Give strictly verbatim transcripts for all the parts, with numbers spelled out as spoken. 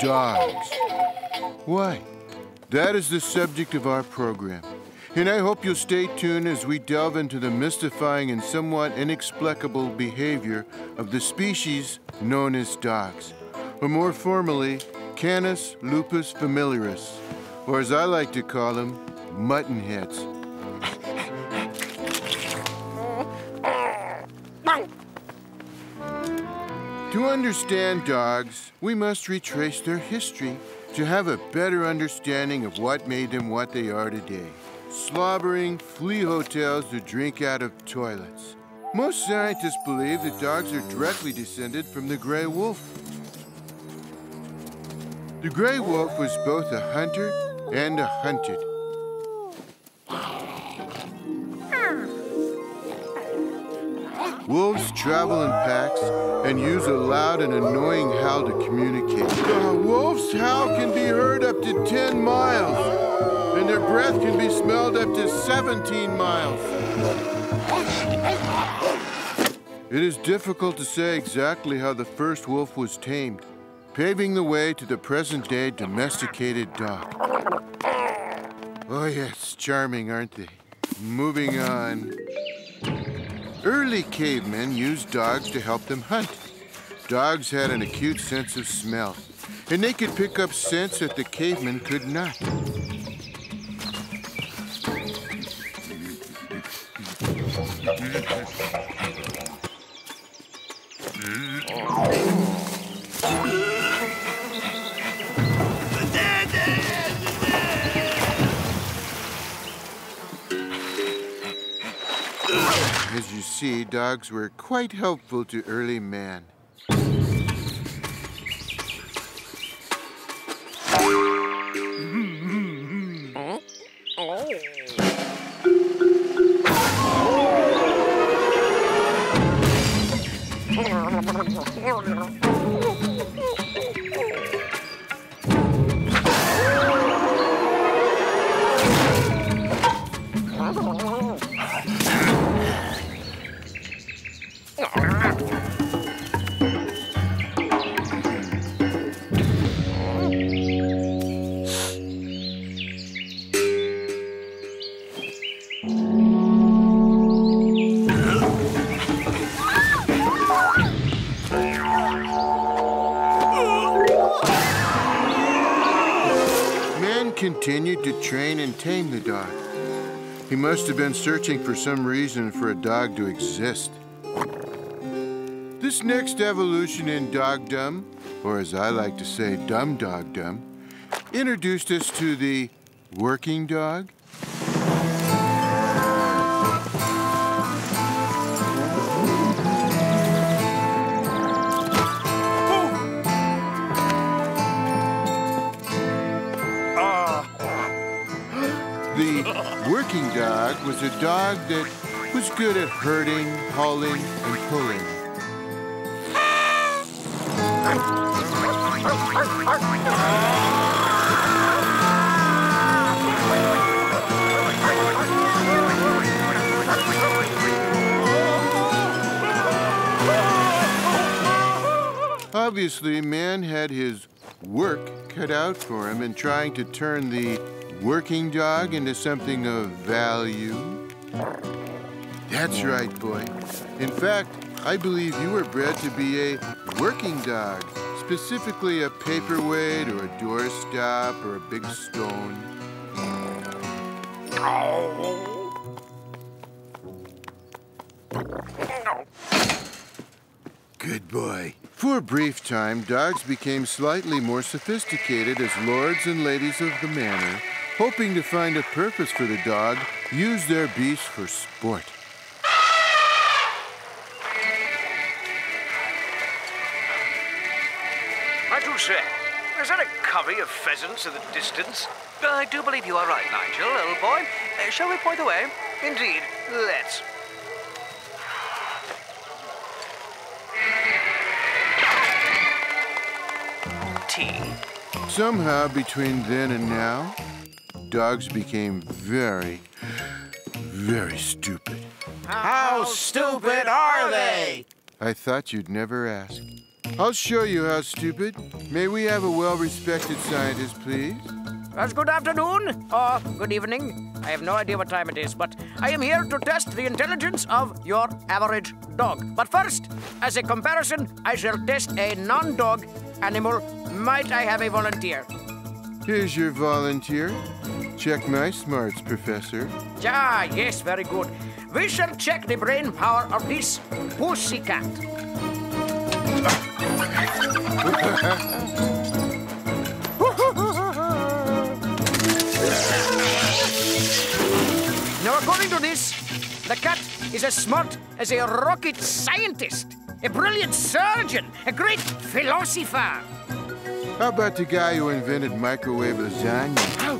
Dogs. Why? That is the subject of our program. And I hope you'll stay tuned as we delve into the mystifying and somewhat inexplicable behavior of the species known as dogs, or more formally, Canis lupus familiaris, or as I like to call them, muttonheads. To understand dogs, we must retrace their history to have a better understanding of what made them what they are today. Slobbering flea hotels to drink out of toilets. Most scientists believe that dogs are directly descended from the gray wolf. The gray wolf was both a hunter and a hunted. Wolves travel in packs and use a loud and annoying howl to communicate. The wolf's howl can be heard up to ten miles, and their breath can be smelled up to seventeen miles. It is difficult to say exactly how the first wolf was tamed, paving the way to the present-day domesticated dog. Oh yes, charming, aren't they? Moving on. Early cavemen used dogs to help them hunt. Dogs had an acute sense of smell, and they could pick up scents that the cavemen could not. As you see, dogs were quite helpful to early man. Continued to train and tame the dog. He must have been searching for some reason for a dog to exist. This next evolution in dogdom, or as I like to say, dumb dogdom, introduced us to the working dog, The working dog was a dog that was good at herding, hauling, and pulling. Obviously, man had his work cut out for him in trying to turn the working dog into something of value. That's right, boy. In fact, I believe you were bred to be a working dog, specifically a paperweight or a doorstop or a big stone. Good boy. For a brief time, dogs became slightly more sophisticated as lords and ladies of the manor, hoping to find a purpose for the dog, use their beast for sport. I do say, is that a covey of pheasants in the distance? I do believe you are right, Nigel, little boy. Uh, shall we point the way? Indeed, let's. Tea. Somehow, between then and now, dogs became very, very stupid. How stupid are they? I thought you'd never ask. I'll show you how stupid. May we have a well-respected scientist, please? That's good afternoon, or good evening. I have no idea what time it is, but I am here to test the intelligence of your average dog. But first, as a comparison, I shall test a non-dog animal. Might I have a volunteer? Here's your volunteer. Check my smarts, Professor. Ah, yes, very good. We shall check the brain power of this pussycat. Now, according to this, the cat is as smart as a rocket scientist, a brilliant surgeon, a great philosopher. How about the guy who invented microwave lasagna?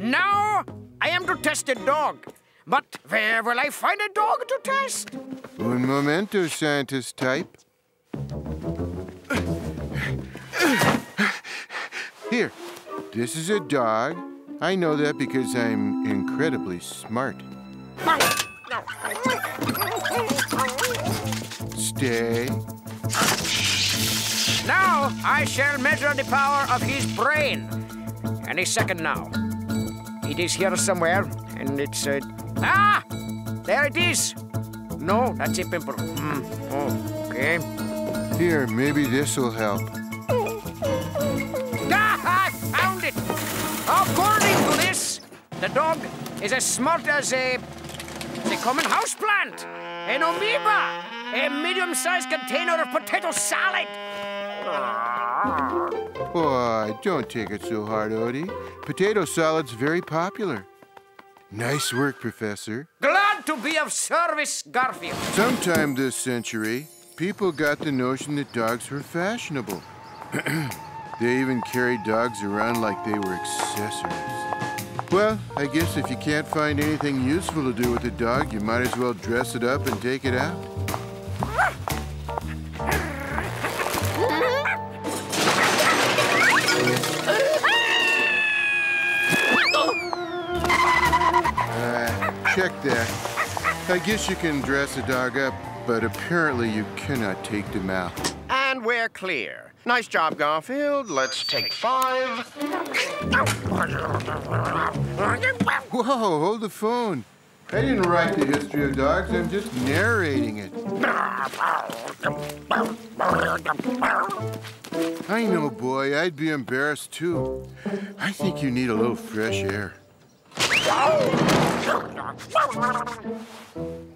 Now, I am to test a dog. But where will I find a dog to test? Un momento, scientist type. Here, this is a dog. I know that because I'm incredibly smart. Stay. Now I shall measure the power of his brain. Any second now. It is here somewhere, and it's... Uh... Ah! There it is. No, that's a pimple. Mm. Oh, okay. Here, maybe this'll help. Ah! I found it! According to this, the dog is as smart as a... a common houseplant, an amoeba, a medium-sized container of potato salad. Boy, don't take it so hard, Odie. Potato salad's very popular. Nice work, Professor. Glad to be of service, Garfield. Sometime this century, people got the notion that dogs were fashionable. They even carried dogs around like they were accessories. Well, I guess if you can't find anything useful to do with a dog, you might as well dress it up and take it out. Check that. I guess you can dress a dog up, but apparently you cannot take them out. And we're clear. Nice job, Garfield. Let's take five. Whoa, hold the phone. I didn't write the history of dogs. I'm just narrating it. I know, boy. I'd be embarrassed, too. I think you need a little fresh air.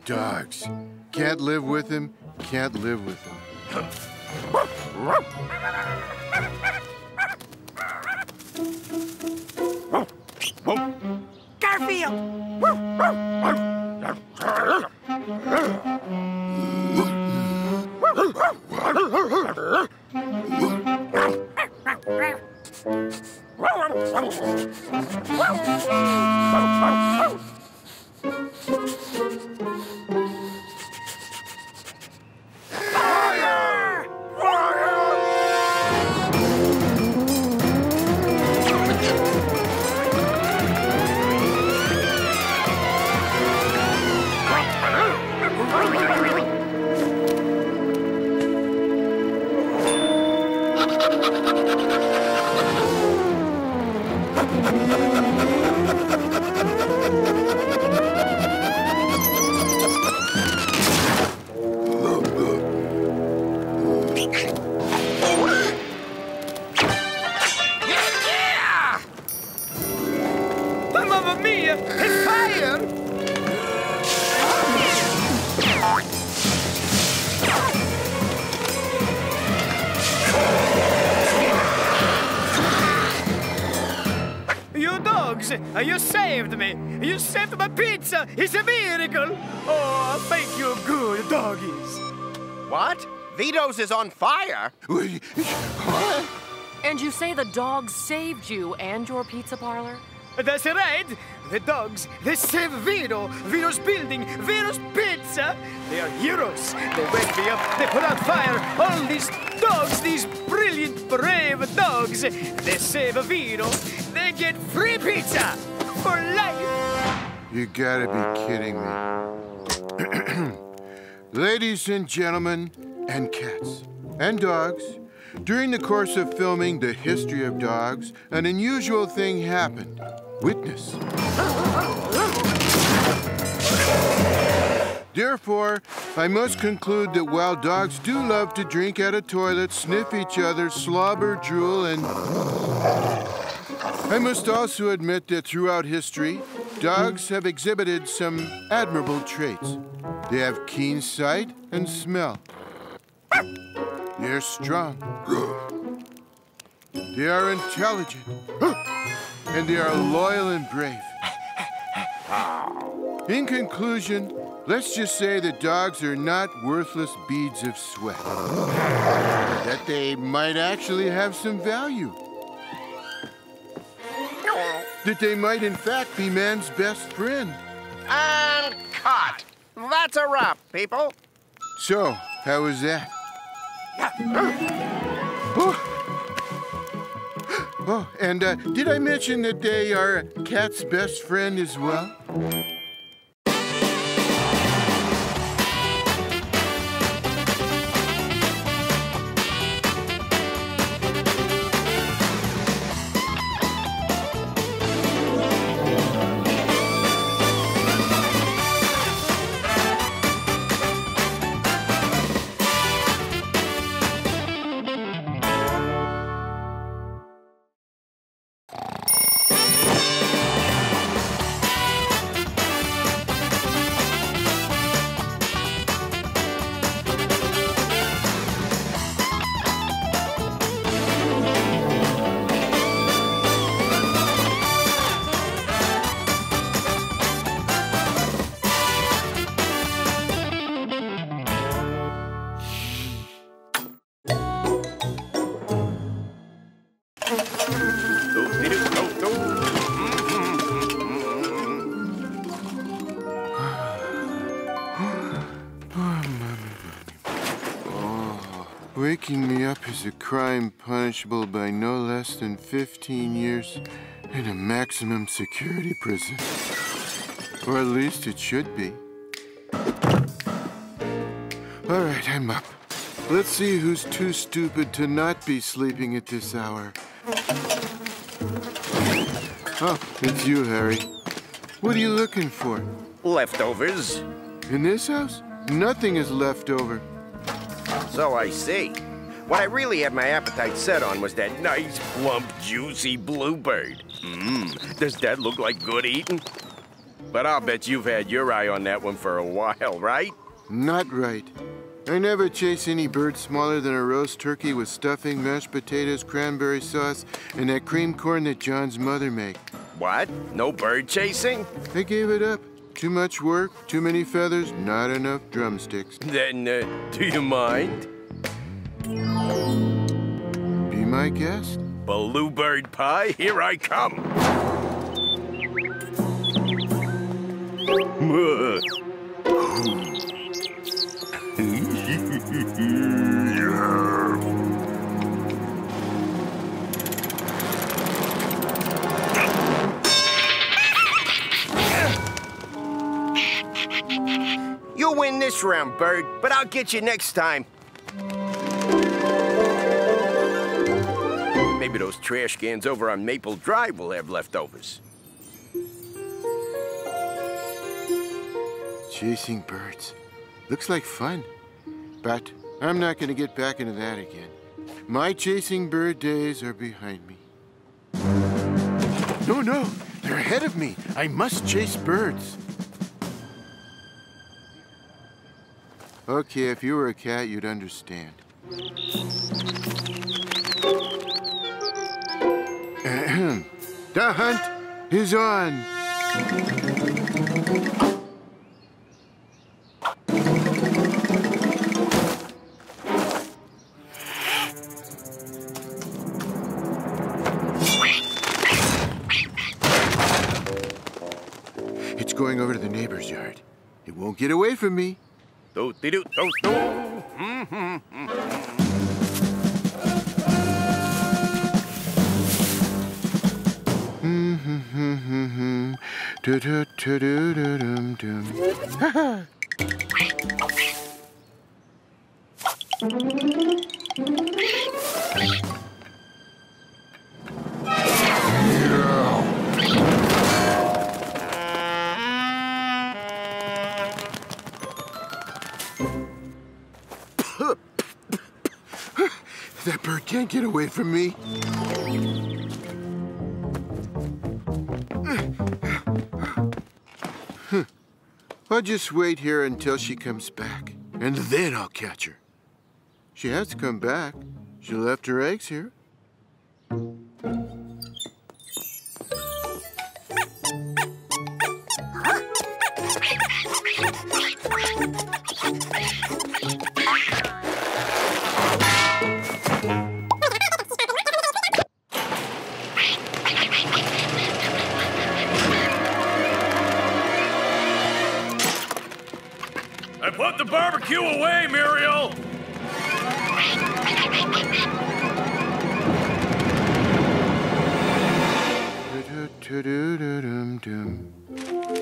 Dogs. Can't live with him, can't live with him. Garfield! Fire! You saved me. You saved my pizza. It's a miracle. Oh, thank you, good doggies. What? Vito's is on fire. What? And you say the dogs saved you and your pizza parlor? That's right. The dogs, they saved Vito, Vito's building, Vito's pizza. They are heroes. They wake me up, they put out fire. All these dogs, these brilliant, brave dogs, they save Vito. They get free pizza for life. You gotta be kidding me. Ladies and gentlemen, and cats, and dogs, during the course of filming The History of Dogs, an unusual thing happened. Witness. Therefore, I must conclude that while dogs do love to drink at a toilet, sniff each other, slobber, drool, and... I must also admit that throughout history, dogs have exhibited some admirable traits. They have keen sight and smell. They're strong. They are intelligent. And they are loyal and brave. In conclusion, let's just say that dogs are not worthless beads of sweat. That they might actually have some value. That they might, in fact, be man's best friend. And caught. That's a wrap, people. So, how was that? Oh. Oh, and uh, did I mention that they are cat's best friend as well? A crime punishable by no less than fifteen years in a maximum security prison. Or at least it should be. All right, I'm up. Let's see who's too stupid to not be sleeping at this hour. Oh, it's you, Harry. What are you looking for? Leftovers. In this house? Nothing is left over. So I see. What I really had my appetite set on was that nice, plump, juicy bluebird. Mmm, does that look like good eating? But I'll bet you've had your eye on that one for a while, right? Not right. I never chase any bird smaller than a roast turkey with stuffing, mashed potatoes, cranberry sauce, and that cream corn that Jon's mother makes. What? No bird chasing? I gave it up. Too much work, too many feathers, not enough drumsticks. Then, uh, do you mind? Be my guest. Bluebird pie, here I come. You'll win this round, bird, but I'll get you next time. Maybe those trash cans over on Maple Drive will have leftovers. Chasing birds. Looks like fun. But I'm not going to get back into that again. My chasing bird days are behind me. No, no. They're ahead of me. I must chase birds. Okay, if you were a cat, you'd understand. The hunt is on. It's going over to the neighbor's yard. It won't get away from me. Do-de-do, do-do. Mm-hmm, mm-hmm. That bird can't get away from me. I'll just wait here until she comes back, and then I'll catch her. She has to come back. She left her eggs here. Put the barbecue away, Muriel!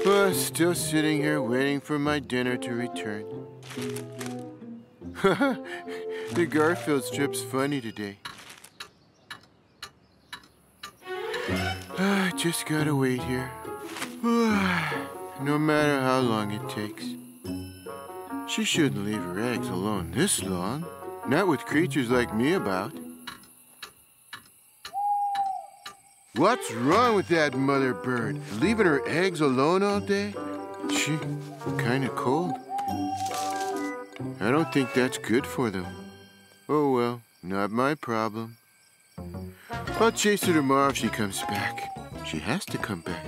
Oh, still sitting here waiting for my dinner to return. The Garfield strip's funny today. I just gotta wait here. No matter how long it takes. She shouldn't leave her eggs alone this long. Not with creatures like me about. What's wrong with that mother bird? Leaving her eggs alone all day? She kinda cold. I don't think that's good for them. Oh well, not my problem. I'll chase her tomorrow if she comes back. She has to come back.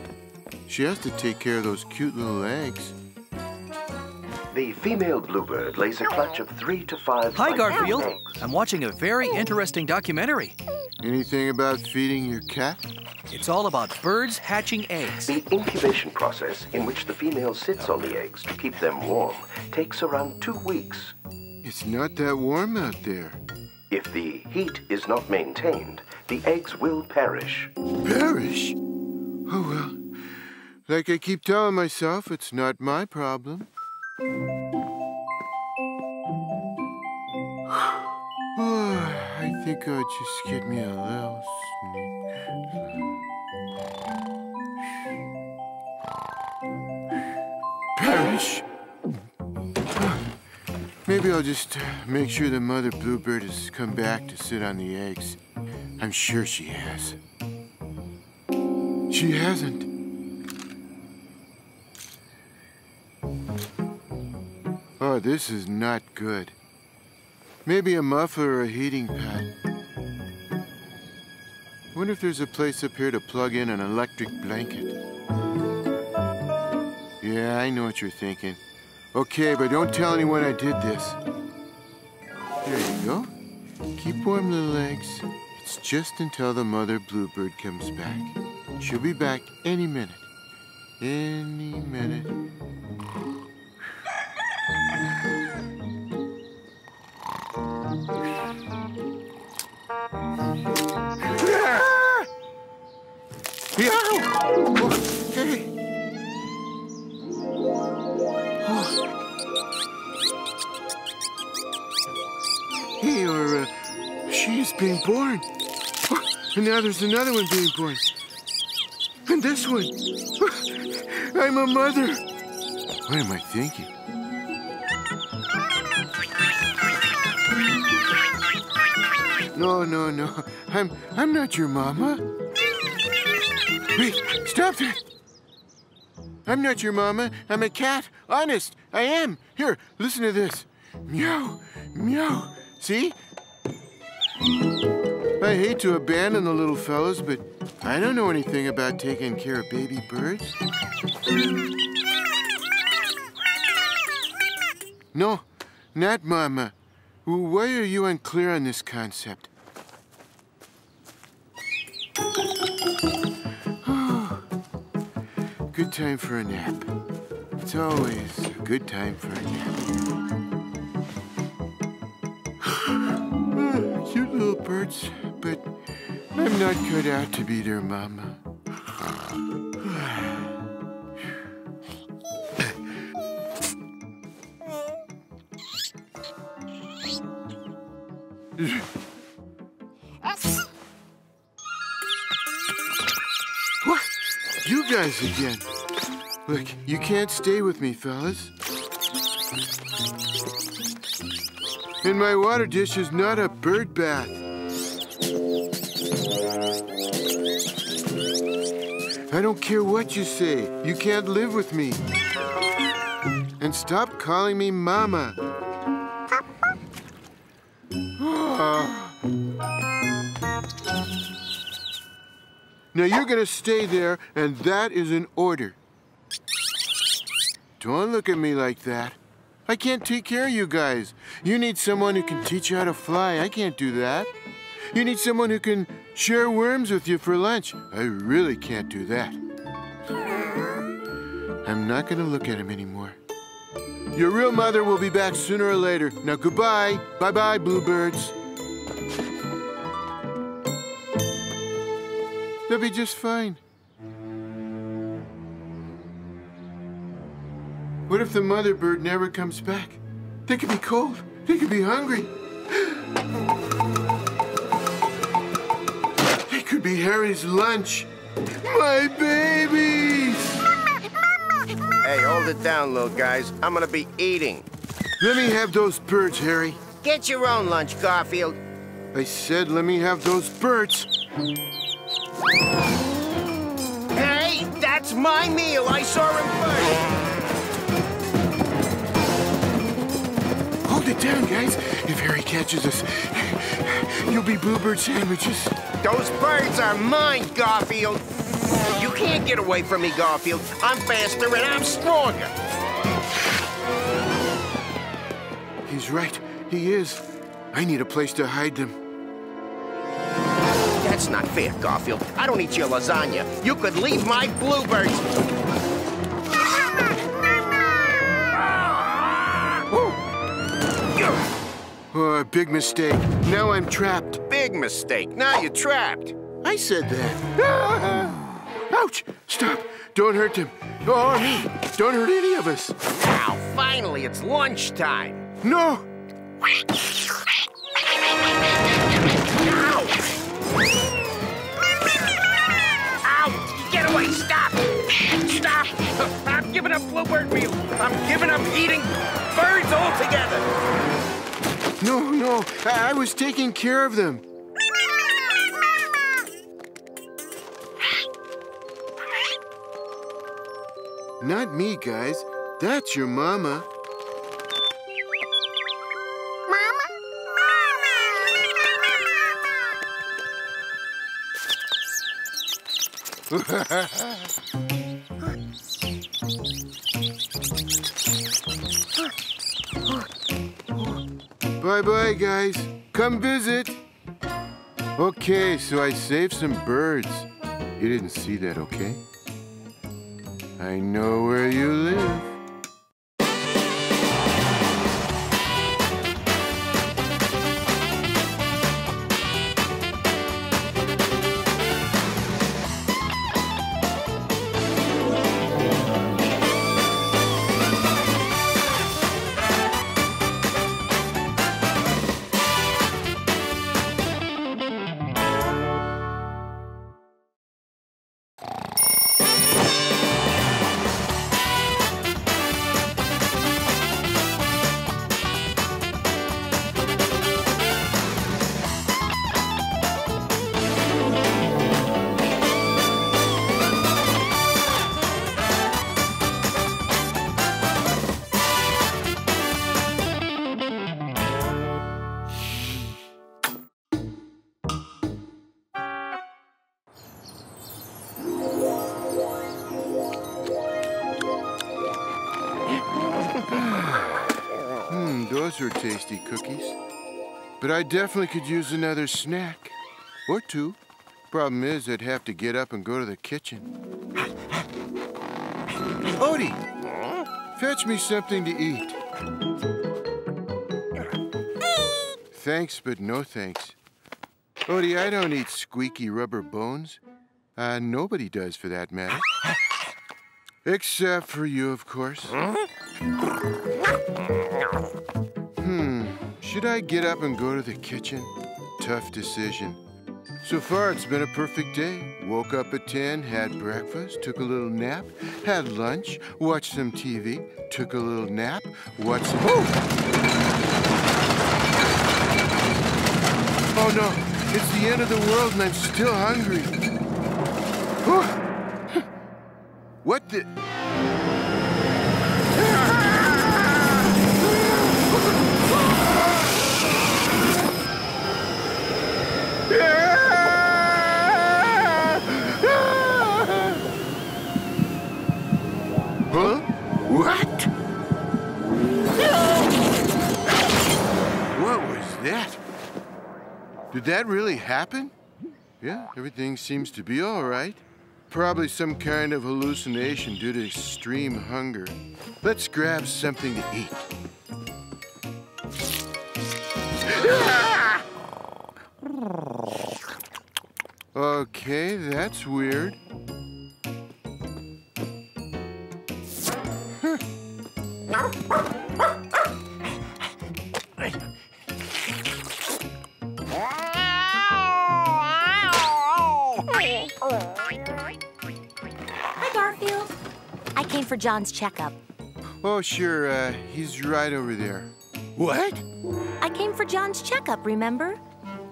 She has to take care of those cute little eggs. The female bluebird lays a clutch of three to five... Hi, Garfield. Eggs. I'm watching a very interesting documentary. Anything about feeding your cat? It's all about birds hatching eggs. The incubation process, in which the female sits on the eggs to keep them warm, takes around two weeks. It's not that warm out there. If the heat is not maintained, the eggs will perish. Perish? Oh, well. Like I keep telling myself, it's not my problem. I think I'll just get me a little sneak. Perish! Maybe I'll just make sure the mother bluebird has come back to sit on the eggs. I'm sure she has. She hasn't. Oh, this is not good. Maybe a muffler or a heating pad. Wonder if there's a place up here to plug in an electric blanket. Yeah, I know what you're thinking. Okay, but don't tell anyone I did this. There you go. Keep warm, little eggs. It's just until the mother bluebird comes back. She'll be back any minute. Any minute. He or uh, she is being born. Oh, and now there's another one being born. And this one. Oh, I'm a mother. What am I thinking? No, no, no. I'm I'm not your mama. Wait, stop that. I'm not your mama. I'm a cat. Honest, I am. Here, listen to this. Meow, meow. See? I hate to abandon the little fellows, but I don't know anything about taking care of baby birds. No, not Mama. Why are you unclear on this concept? Good time for a nap. It's always a good time for a nap. Cute little birds, but I'm not cut out to be their mama. What? You guys again. Look, you can't stay with me, fellas. And my water dish is not a bird bath. I don't care what you say. You can't live with me. And stop calling me mama. Now you're gonna stay there, and that is an order. Don't look at me like that. I can't take care of you guys. You need someone who can teach you how to fly. I can't do that. You need someone who can share worms with you for lunch. I really can't do that. I'm not gonna look at him anymore. Your real mother will be back sooner or later. Now goodbye. Bye-bye, bluebirds. They'll be just fine. What if the mother bird never comes back? They could be cold. They could be hungry. They could be Harry's lunch. My babies! Mama, mama, mama. Hey, hold it down, little guys. I'm gonna be eating. Let me have those birds, Harry. Get your own lunch, Garfield. I said let me have those birds. Hey, that's my meal. I saw him first. Hold it down, guys. If Harry catches us, you'll be bluebird sandwiches. Those birds are mine, Garfield. You can't get away from me, Garfield. I'm faster and I'm stronger. He's right. He is. I need a place to hide them. That's not fair, Garfield. I don't eat your lasagna. You could leave my bluebirds. Oh, big mistake. Now I'm trapped. Big mistake. Now you're trapped. I said that. Ouch! Stop. Don't hurt him. Or me. Don't hurt any of us. Now, finally, it's lunchtime. No! Ow! Ow! Get away! Stop! Stop! I'm giving up bluebird meal. I'm giving up eating birds altogether. No, no. I, I was taking care of them. Not me, guys. That's your mama. Bye-bye, guys. Come visit. Okay, so I saved some birds. You didn't see that, okay? I know where you live. Tasty cookies, but I definitely could use another snack or two. Problem is, I'd have to get up and go to the kitchen. Odie, fetch me something to eat. Thanks, but no thanks. Odie, I don't eat squeaky rubber bones. Uh, nobody does, for that matter. Except for you, of course. Hmm, should I get up and go to the kitchen? Tough decision. So far, it's been a perfect day. Woke up at ten, had breakfast, took a little nap, had lunch, watched some T V, took a little nap, watched some... Ooh! Oh no, it's the end of the world and I'm still hungry. Ooh! What the... Huh? What? What was that? Did that really happen? Yeah, everything seems to be all right. Probably some kind of hallucination due to extreme hunger. Let's grab something to eat. Okay, that's weird. Hi, Garfield. I came for Jon's checkup. Oh, sure. Uh, he's right over there. What? I came for Jon's checkup, remember?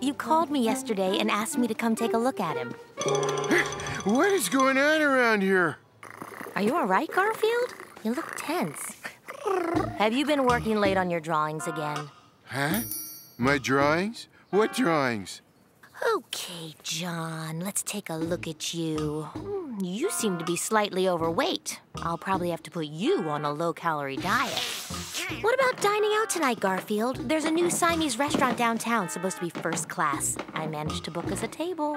You called me yesterday and asked me to come take a look at him. What is going on around here? Are you all right, Garfield? You look tense. Have you been working late on your drawings again? Huh? My drawings? What drawings? Okay, Jon, let's take a look at you. You seem to be slightly overweight. I'll probably have to put you on a low-calorie diet. What about dining out tonight, Garfield? There's a new Siamese restaurant downtown, supposed to be first class. I managed to book us a table.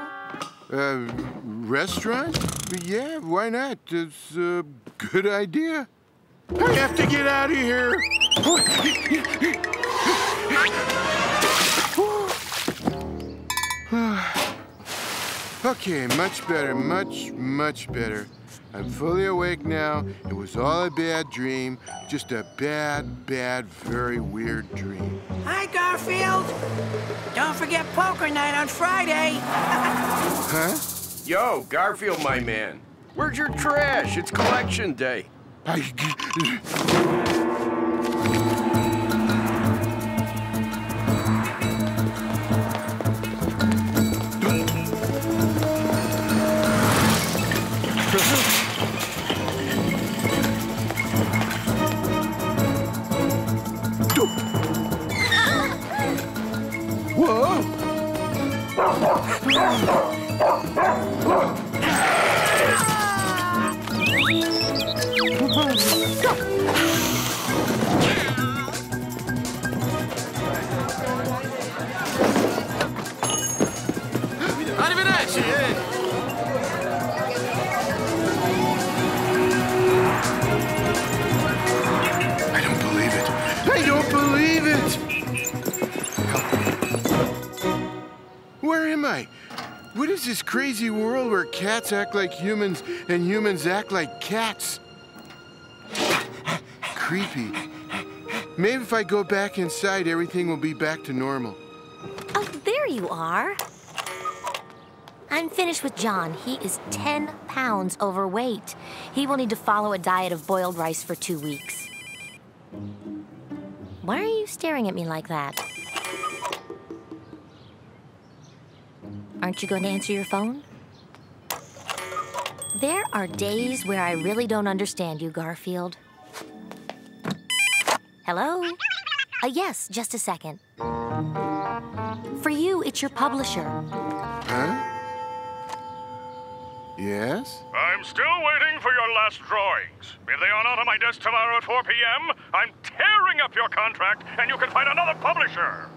Uh, restaurant? Yeah, why not? It's a good idea. I have to get out of here. Okay, much better, much, much better. I'm fully awake now. It was all a bad dream. Just a bad, bad, very weird dream. Hi, Garfield. Don't forget poker night on Friday. Huh? Yo, Garfield, my man. Where's your trash? It's collection day. I... This crazy world where cats act like humans and humans act like cats. Creepy. Maybe if I go back inside, everything will be back to normal. Oh, there you are. I'm finished with Jon. He is ten pounds overweight. He will need to follow a diet of boiled rice for two weeks. Why are you staring at me like that? Aren't you going to answer your phone? There are days where I really don't understand you, Garfield. Hello? Uh, yes, just a second. For you, it's your publisher. Huh? Yes? I'm still waiting for your last drawings. If they are not on my desk tomorrow at four P M, I'm tearing up your contract and you can find another publisher.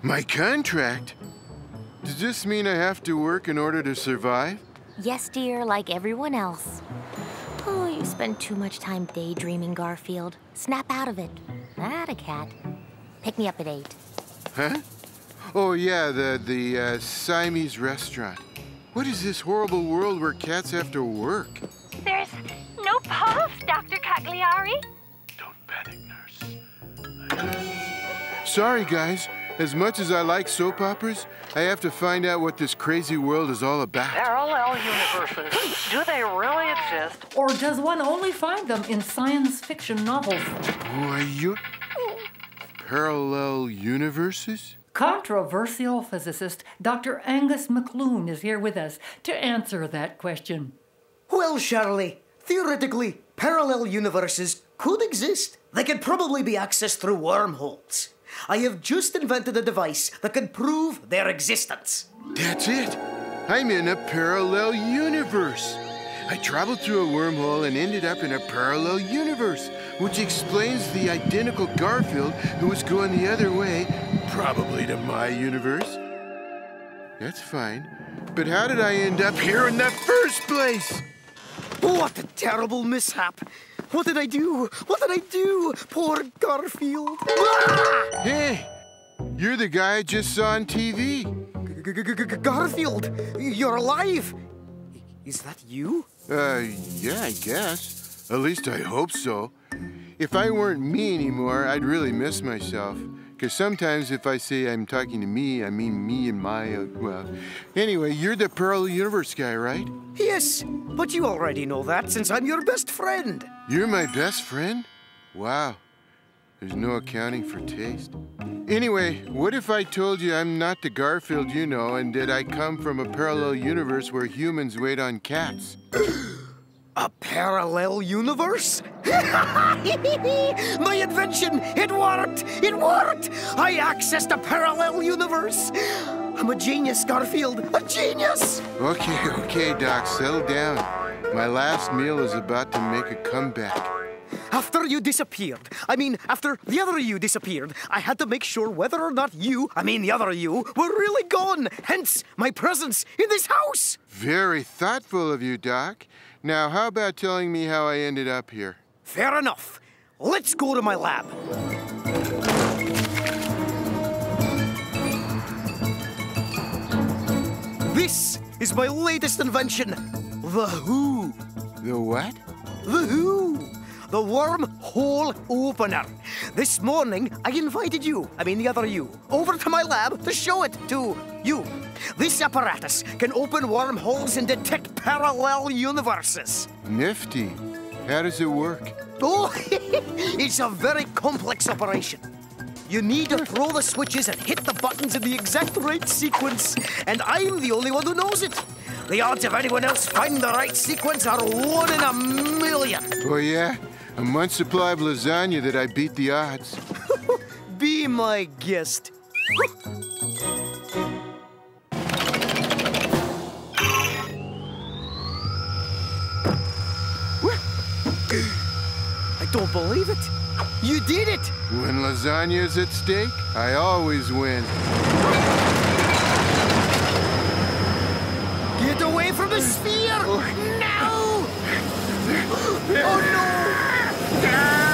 My contract? Does this mean I have to work in order to survive? Yes, dear, like everyone else. Oh, You spend too much time daydreaming, Garfield. Snap out of it. Not a cat. Pick me up at eight. Huh? Oh, yeah, the, the uh, Siamese restaurant. What is this horrible world where cats have to work? There's no pulse, Doctor Cagliari. Don't panic, nurse. Sorry, guys. As much as I like soap operas, I have to find out what this crazy world is all about. Parallel universes. Do they really exist? Or does one only find them in science fiction novels? Boy, you... Parallel universes? Controversial physicist Doctor Angus McLoone is here with us to answer that question. Well, Shirley, theoretically, parallel universes could exist. They could probably be accessed through wormholes. I have just invented a device that can prove their existence. That's it. I'm in a parallel universe. I traveled through a wormhole and ended up in a parallel universe, which explains the identical Garfield who was going the other way, probably to my universe. That's fine. But how did I end up here in the first place? What a terrible mishap. What did I do? What did I do? Poor Garfield. Ah! Hey, you're the guy I just saw on T V. G-g-g-g-Garfield, you're alive. Is that you? Uh, yeah, I guess. At least I hope so. If I weren't me anymore, I'd really miss myself. Because sometimes if I say I'm talking to me, I mean me and my, uh, well... Anyway, you're the parallel universe guy, right? Yes, but you already know that since I'm your best friend. You're my best friend? Wow. There's no accounting for taste. Anyway, what if I told you I'm not the Garfield you know and that I come from a parallel universe where humans wait on cats? A parallel universe? My invention! It worked! It worked! I accessed a parallel universe! I'm a genius, Garfield! A genius! Okay, okay, Doc, settle down. My last meal is about to make a comeback. After you disappeared, I mean, after the other you disappeared, I had to make sure whether or not you, I mean the other you, were really gone, hence my presence in this house! Very thoughtful of you, Doc. Now, how about telling me how I ended up here? Fair enough. Let's go to my lab. This is my latest invention, the W H O. The what? The W H O, the wormhole opener. This morning, I invited you, I mean the other you, over to my lab to show it to you. This apparatus can open wormholes and detect parallel universes. Nifty. How does it work? Oh, it's a very complex operation. You need to throw the switches and hit the buttons in the exact right sequence, and I'm the only one who knows it. The odds of anyone else finding the right sequence are one in a million. Oh, yeah? A month's supply of lasagna that I beat the odds. Be my guest. I don't believe it. You did it. When lasagna is at stake, I always win. Get away from the sphere! Oh. No! Oh, no! Ah!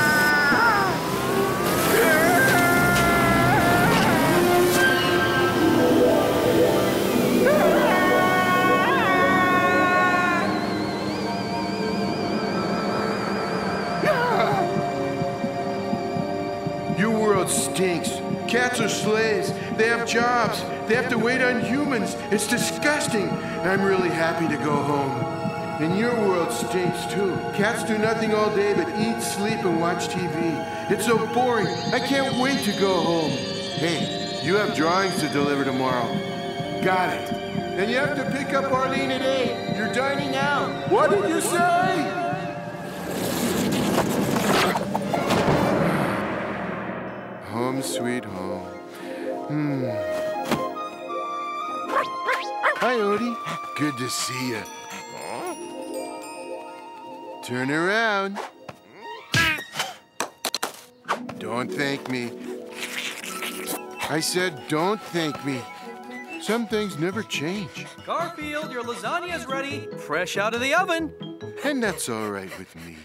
Stinks. Cats are slaves. They have jobs. They have to wait on humans. It's disgusting. I'm really happy to go home. And your world stinks too. Cats do nothing all day but eat, sleep, and watch T V. It's so boring. I can't wait to go home. Hey, you have drawings to deliver tomorrow. Got it. And you have to pick up Arlene today. You're dining out. What did you say? Home sweet home. Hmm. Hi, Odie. Good to see you. Turn around. Don't thank me. I said don't thank me. Some things never change. Garfield, your lasagna's ready. Fresh out of the oven. and that's all right with me.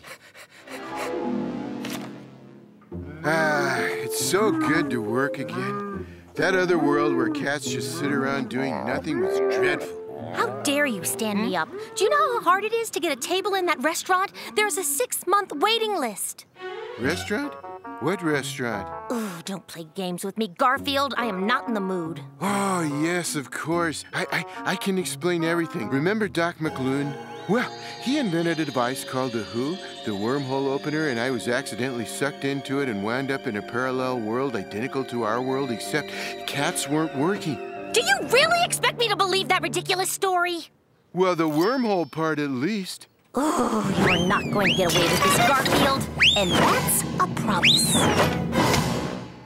Ah, it's so good to work again. That other world where cats just sit around doing nothing was dreadful. How dare you stand me up? Do you know how hard it is to get a table in that restaurant? There's a six-month waiting list. Restaurant? What restaurant? Oh, don't play games with me, Garfield. I am not in the mood. Oh, yes, of course. I, I, I can explain everything. Remember Doc McLoone? Well, he invented a device called the W H O, the wormhole opener, and I was accidentally sucked into it and wound up in a parallel world identical to our world, except cats weren't working. Do you really expect me to believe that ridiculous story? Well, the wormhole part at least. Oh, you are not going to get away with this, Garfield, and that's a promise.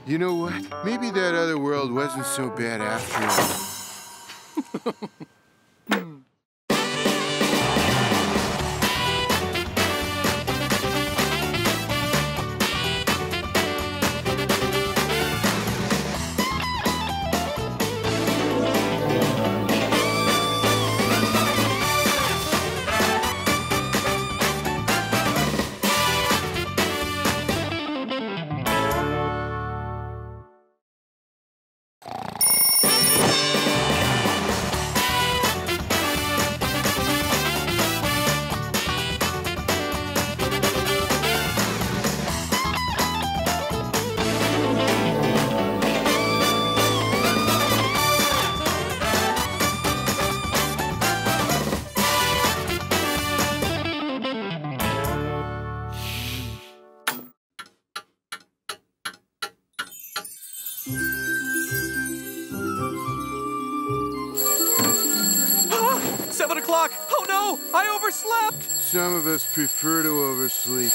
You know what? Maybe that other world wasn't so bad after all. Some of us prefer to oversleep.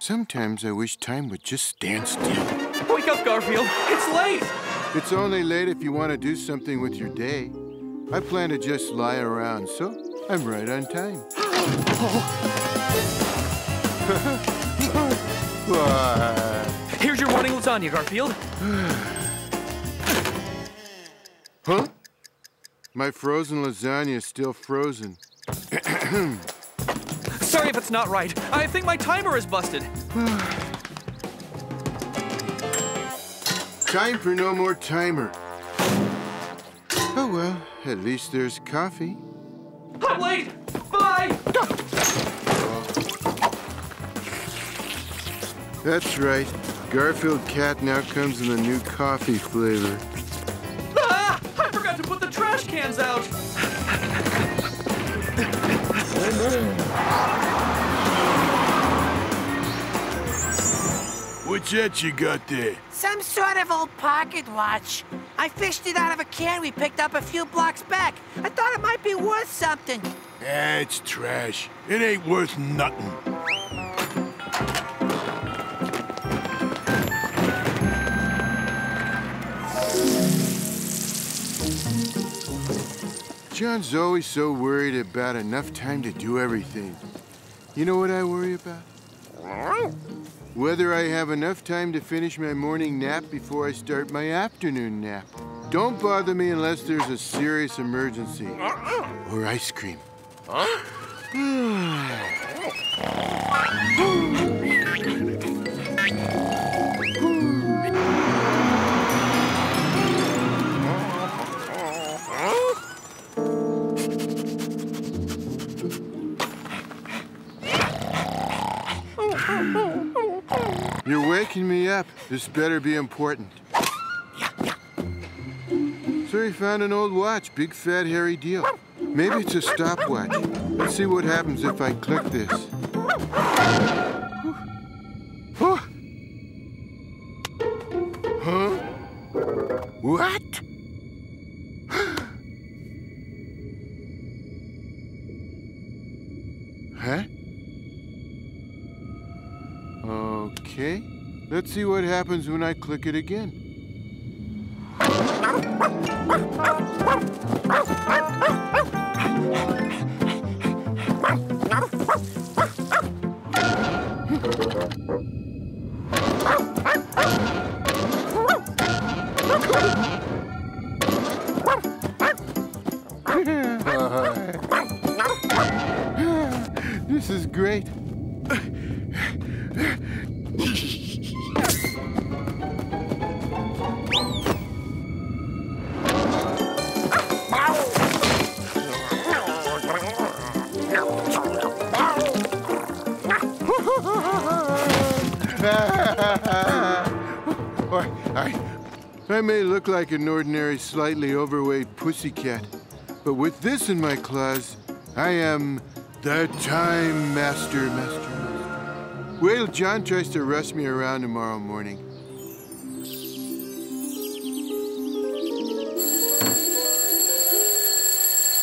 Sometimes I wish time would just stand still. Wake up, Garfield! It's late! It's only late if you want to do something with your day. I plan to just lie around, so I'm right on time. Oh. Here's your morning lasagna, Garfield. Huh? My frozen lasagna is still frozen. Sorry if it's not right. I think my timer is busted. Time for no more timer. Oh, well, at least there's coffee. I'm late! Bye! That's right. Garfield Cat now comes in the new coffee flavor. Ah! I forgot to put the trash cans out! What's that you got there? Some sort of old pocket watch. I fished it out of a can we picked up a few blocks back. I thought it might be worth something. Eh, it's trash. It ain't worth nothing. Jon's always so worried about enough time to do everything. You know what I worry about? Whether I have enough time to finish my morning nap before I start my afternoon nap. Don't bother me unless there's a serious emergency. Or ice cream. You're waking me up. This better be important. Yeah, yeah. So he found an old watch, big fat hairy deal. Maybe it's a stopwatch. Let's see what happens if I click this. Oh. Huh? What? Huh? Okay, let's see what happens when I click it again. This is great. I, I may look like an ordinary, slightly overweight pussycat, but with this in my claws, I am the Time Master, Master, Master. Wait till Jon tries to rush me around tomorrow morning.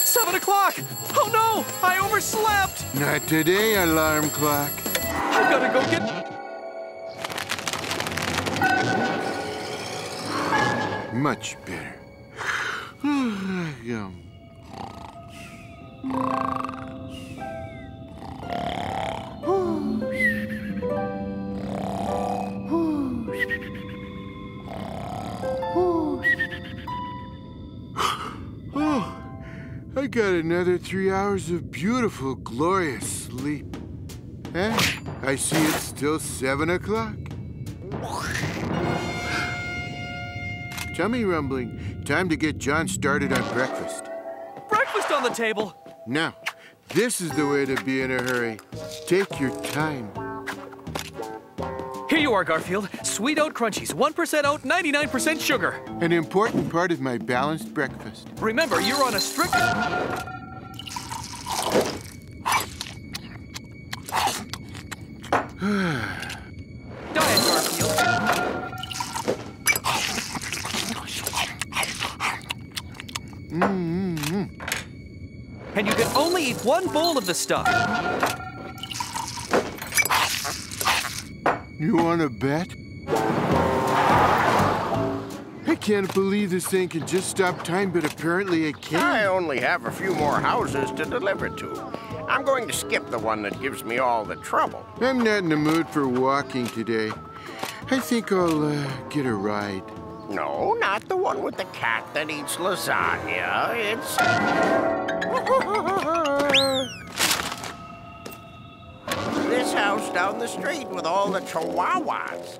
Seven o'clock! Oh no! I overslept! Not today, alarm clock. I gotta go get... Much better. Yum. Oh, I got another three hours of beautiful, glorious sleep. Eh? I see it's still seven o'clock. Tummy rumbling. Time to get Jon started on breakfast. Breakfast on the table! Now, this is the way to be in a hurry. Take your time. Here you are, Garfield. Sweet oat crunchies, one percent oat, ninety-nine percent sugar. An important part of my balanced breakfast. Remember, you're on a strict... diet, Garfield. Mm-hmm. And you can only eat one bowl of the stuff. You wanna bet? I can't believe this thing can just stop time, but apparently it can. I only have a few more houses to deliver to. I'm going to skip the one that gives me all the trouble. I'm not in the mood for walking today. I think I'll uh, get a ride. No, not the one with the cat that eats lasagna. It's... this house down the street with all the chihuahuas.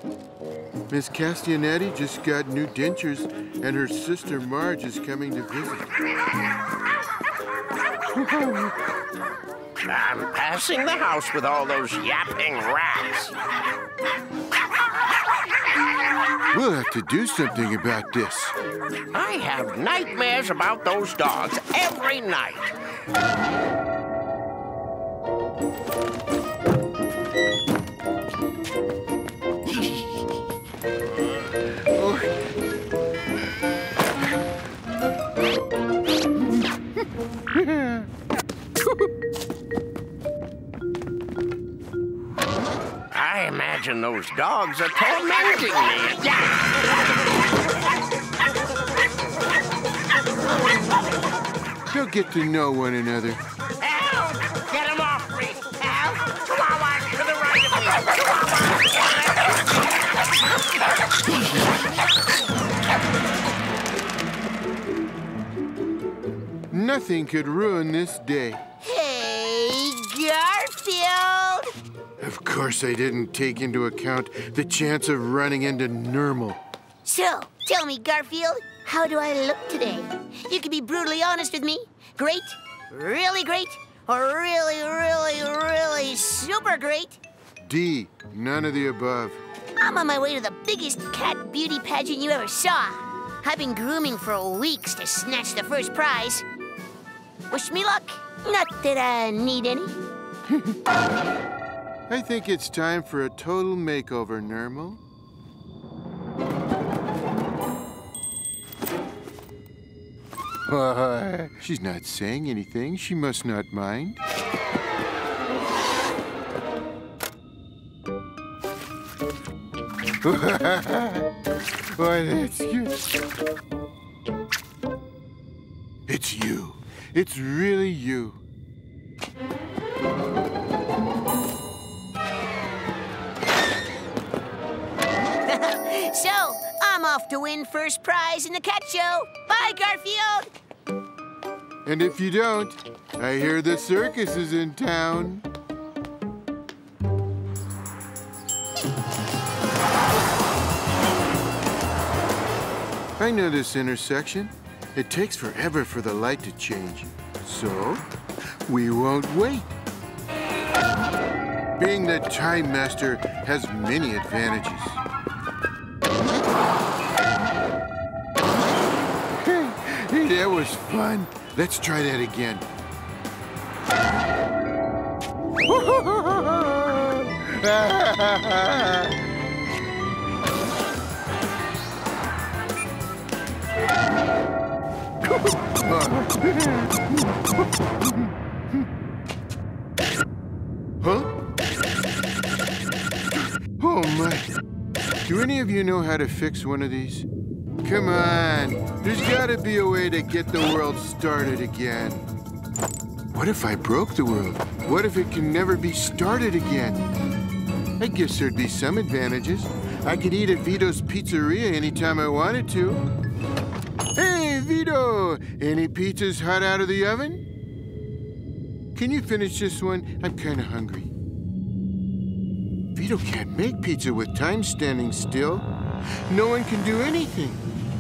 Miss Castianetti just got new dentures, and her sister Marge is coming to visit. I'm passing the house with all those yapping rats. We'll have to do something about this. I have nightmares about those dogs every night. I imagine those dogs are tormenting me. They'll get to know one another. Help! Get him off me! Help! Chihuahua to the right of me! Chihuahua! Nothing could ruin this day. Hey, Garfield! Of course I didn't take into account the chance of running into Nermal. So, tell me, Garfield, how do I look today? You can be brutally honest with me. Great, really great, or really, really, really super great. D, none of the above. I'm on my way to the biggest cat beauty pageant you ever saw. I've been grooming for weeks to snatch the first prize. Wish me luck. Not that I need any. I think it's time for a total makeover, Nermal. Uh, she's not saying anything. She must not mind. Why, that's you. It's you. It's really you. So, I'm off to win first prize in the cat show. Bye, Garfield! And if you don't, I hear the circus is in town. I know this intersection. It takes forever for the light to change, so we won't wait. Being the Time Master has many advantages. That was fun. Let's try that again. Huh? Oh my. Do any of you know how to fix one of these? Come on. There's gotta be a way to get the world started again. What if I broke the world? What if it can never be started again? I guess there'd be some advantages. I could eat at Vito's Pizzeria anytime I wanted to. Hey, Vito! Any pizzas hot out of the oven? Can you finish this one? I'm kinda hungry. Vito can't make pizza with time standing still. No one can do anything.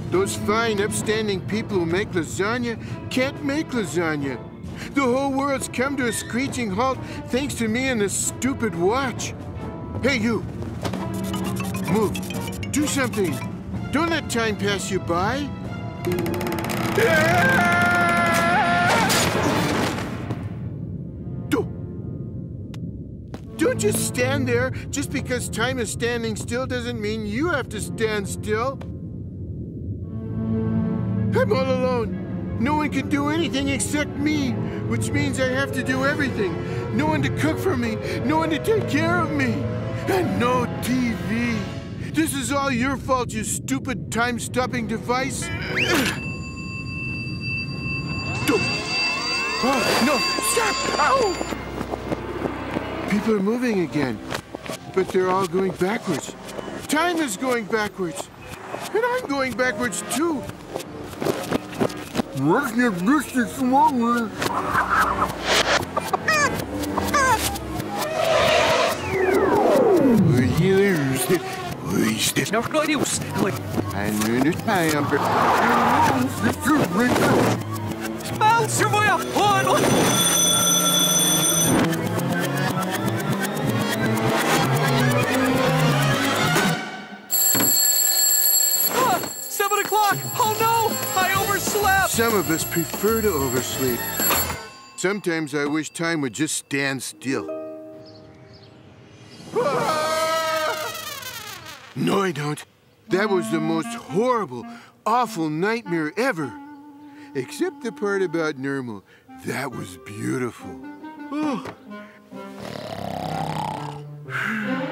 Those fine, upstanding people who make lasagna can't make lasagna. The whole world's come to a screeching halt thanks to me and this stupid watch. Hey, you. Move. Do something. Don't let time pass you by. Don't just stand there. Just because time is standing still doesn't mean you have to stand still. I'm all alone. No one can do anything except me, which means I have to do everything. No one to cook for me, no one to take care of me, and no T V. This is all your fault, you stupid time-stopping device. Oh, no, stop! Ow! People are moving again, but they're all going backwards. Time is going backwards, and I'm going backwards too. What's your business longer? Seven o'clock! Oh no! I overslept! Some of us prefer to oversleep. Sometimes I wish time would just stand still. No, I don't. That was the most horrible, awful nightmare ever. Except the part about Nermal. That was beautiful. Oh.